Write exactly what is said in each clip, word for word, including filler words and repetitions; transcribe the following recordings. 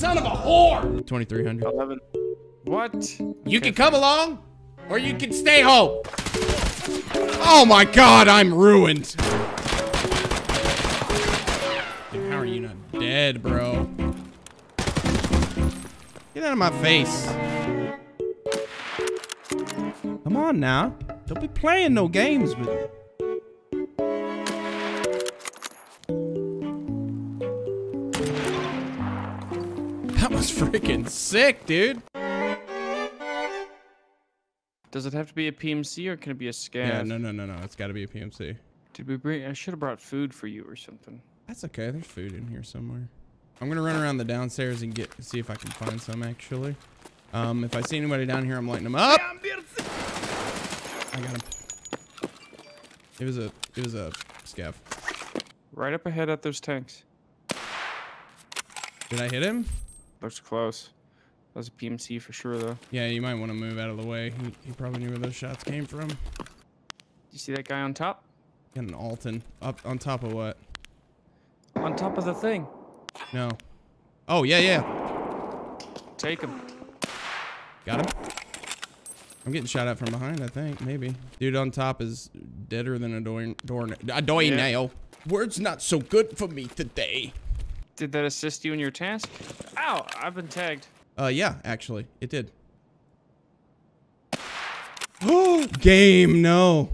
son of a whore! twenty-three hundred. eleven. What? You okay, can come along, or you can stay home. Oh my god, I'm ruined. Dude, how are you not dead, bro? Get out of my face. Come on now. Don't be playing no games with me. That was freaking sick, dude. Does it have to be a P M C or can it be a scav? Yeah, no, no, no, no. It's got to be a P M C. Did we bring? I should have brought food for you or something. That's okay. There's food in here somewhere. I'm gonna run around the downstairs and get see if I can find some actually. Um, if I see anybody down here, I'm lighting them up. I got him. It was a it was a scav. Right up ahead at those tanks. Did I hit him? Looks close. That was a P M C for sure, though. Yeah, you might want to move out of the way. He, he probably knew where those shots came from. You see that guy on top? Got an Alton. Up on top of what? On top of the thing. No. Oh, yeah, yeah. Take him. Got him. I'm getting shot at from behind, I think. Maybe. Dude on top is deader than a door, door, a door yeah. nail. Words not so good for me today. Did that assist you in your task? Ow, I've been tagged. Uh, yeah, actually, it did. Oh, game, no.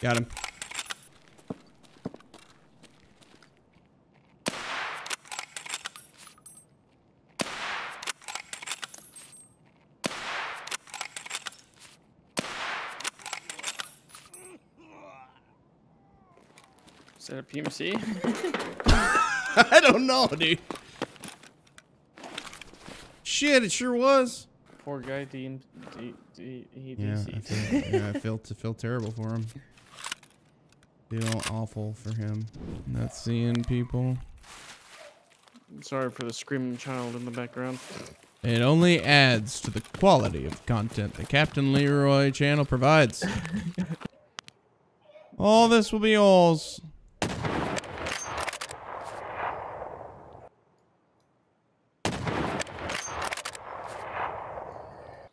Got him. Is that a P M C? I don't know, dude. Shit, it sure was. Poor guy, D, D, D, he yeah, I feel, yeah, I feel, feel terrible for him. Feel awful for him. Not seeing people. I'm sorry for the screaming child in the background. It only adds to the quality of content the Captain Leroy channel provides. All this will be yours.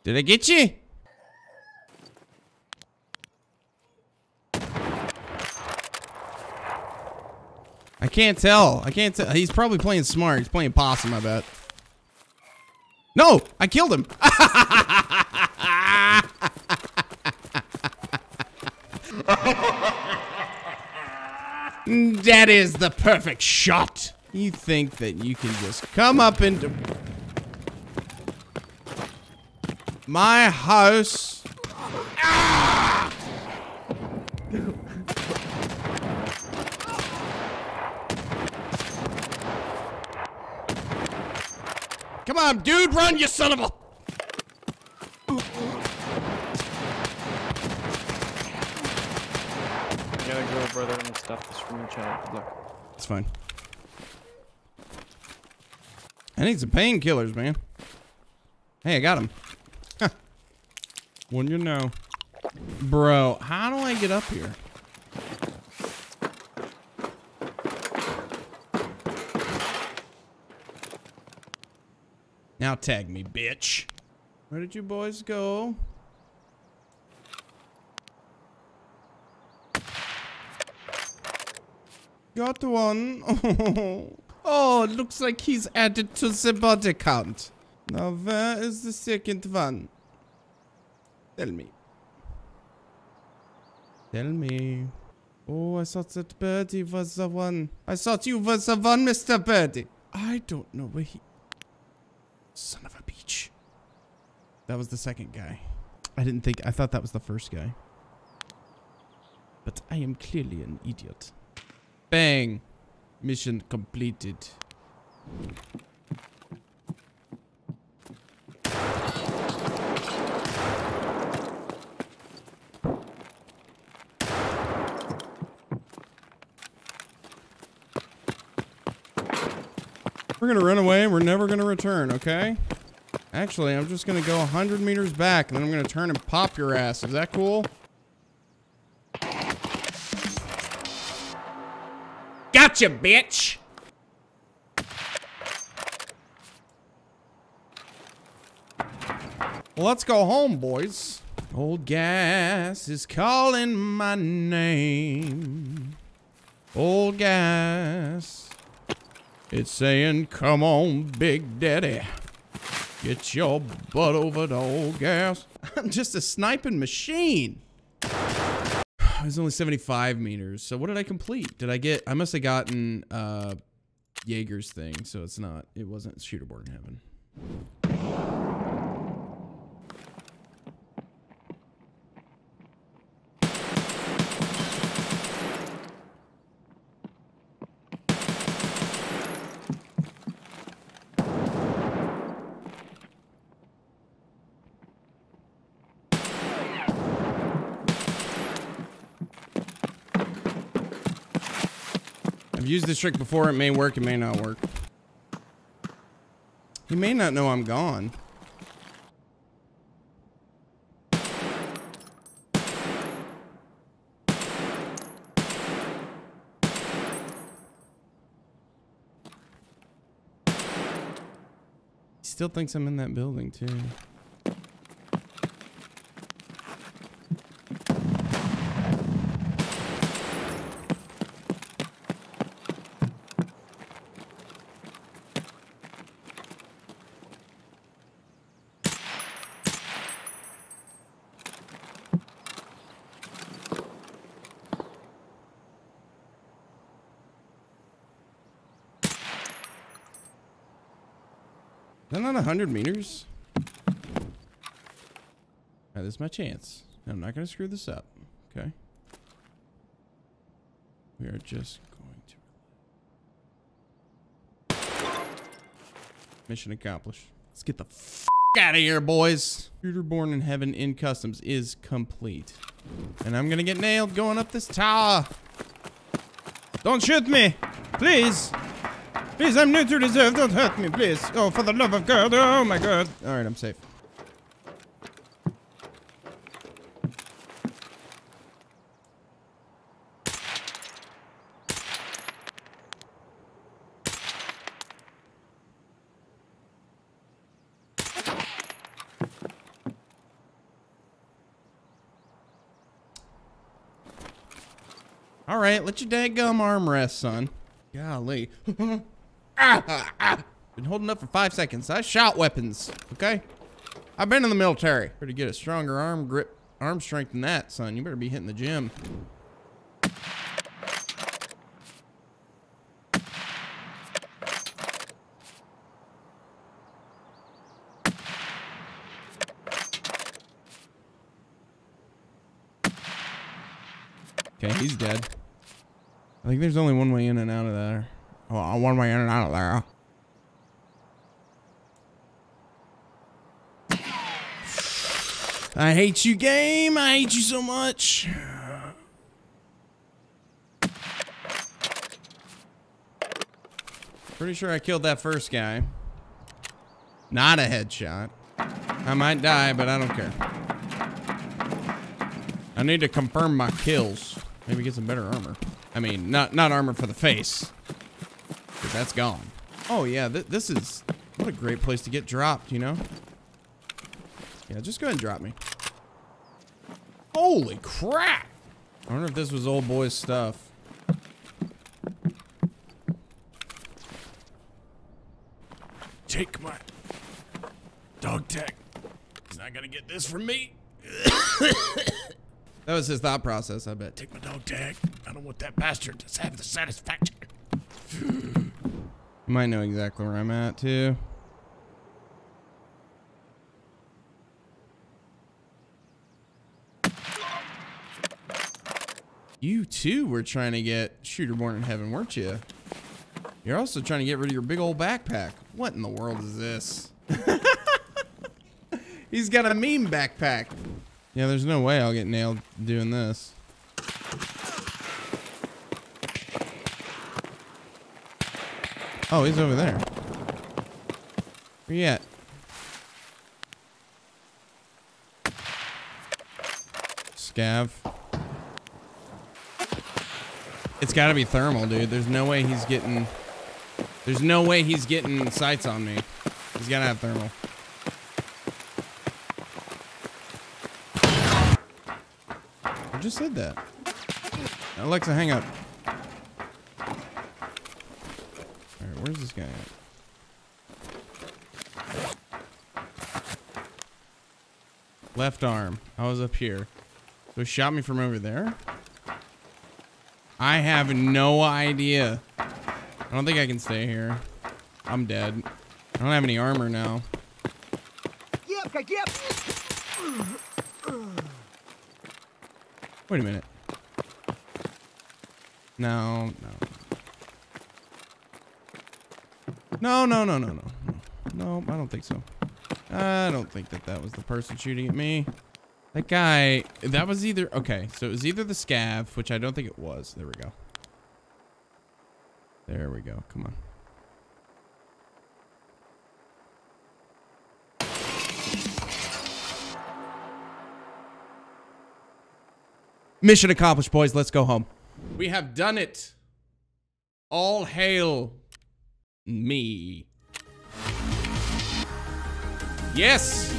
Did I get you? I can't tell. I can't tell. He's probably playing smart. He's playing possum, I bet. No! I killed him! That is the perfect shot. You think that you can just come up into my house. Ah! Come on, dude, run, you son of a... I gotta go, brother, and stuff this from your channel. Look. It's fine. I need some painkillers, man. Hey, I got him. Wouldn't you know? Bro, how do I get up here? Now tag me, bitch. Where did you boys go? Got one. Oh, it looks like he's added to the body count. Now where is the second one? Tell me. Tell me. Oh, I thought that Birdie was the one. I thought you was the one, Mister Birdie. I don't know where he... Son of a bitch. That was the second guy. I didn't think... I thought that was the first guy. But I am clearly an idiot. Bang. Mission completed. We're gonna run away and we're never gonna return, okay? Actually, I'm just gonna go one hundred meters back and then I'm gonna turn and pop your ass. Is that cool? Gotcha, bitch! Let's go home, boys. Old gas is calling my name. Old gas. It's saying, come on, Big Daddy. Get your butt over to old gas. I'm just a sniping machine. I was only seventy-five meters. So what did I complete? Did I get, I must have gotten uh, Jaeger's thing. So it's not, it wasn't Shooter Born in Heaven. I've used this trick before. It may work, it may not work. He may not know I'm gone. He still thinks I'm in that building too. Is that not one hundred meters? Now, this is my chance. I'm not going to screw this up. Okay. We are just going to... Mission accomplished. Let's get the f*** out of here, boys. Shooter Born in Heaven in customs is complete. And I'm going to get nailed going up this tower. Don't shoot me, please. Please, I'm new to reserve. Don't hurt me, please. Oh, for the love of God. Oh, my God. All right, I'm safe. All right, let your daggum arm rest, son. Golly. Ah, ah, ah. Been holding up for five seconds. I shot weapons, okay? I've been in the military. Better get a stronger arm grip, arm strength than that, son. You better be hitting the gym. Okay, he's dead. I think there's only one way in and out of there. Oh, I want my in and out of there. I hate you, game. I hate you so much. Pretty sure I killed that first guy. Not a headshot. I might die, but I don't care. I need to confirm my kills. Maybe get some better armor. I mean, not not armor for the face. That's gone. Oh yeah, th this is what a great place to get dropped, you know? Yeah, just go ahead and drop me. Holy crap! I wonder if this was old boy's stuff. Take my dog tag. He's not gonna get this from me. That was his thought process, I bet. Take my dog tag. I don't want that bastard to have the satisfaction. You might know exactly where I'm at, too. You, too, were trying to get Shooter Born in Heaven, weren't you? You're also trying to get rid of your big old backpack. What in the world is this? He's got a meme backpack. Yeah, there's no way I'll get nailed doing this. Oh, he's over there. Where you at? Scav. It's gotta be thermal, dude. There's no way he's getting... There's no way he's getting sights on me. He's gotta have thermal. I just said that. Alexa, hang up. Alright, where's this guy at? Left arm. I was up here. So he shot me from over there? I have no idea. I don't think I can stay here. I'm dead. I don't have any armor now. Wait a minute. No, no. No, no, no, no, no. No, I don't think so. I don't think that that was the person shooting at me. That guy, that was either, okay, so it was either the scav, which I don't think it was. There we go. There we go. Come on. Mission accomplished, boys. Let's go home. We have done it. All hail me. Yes!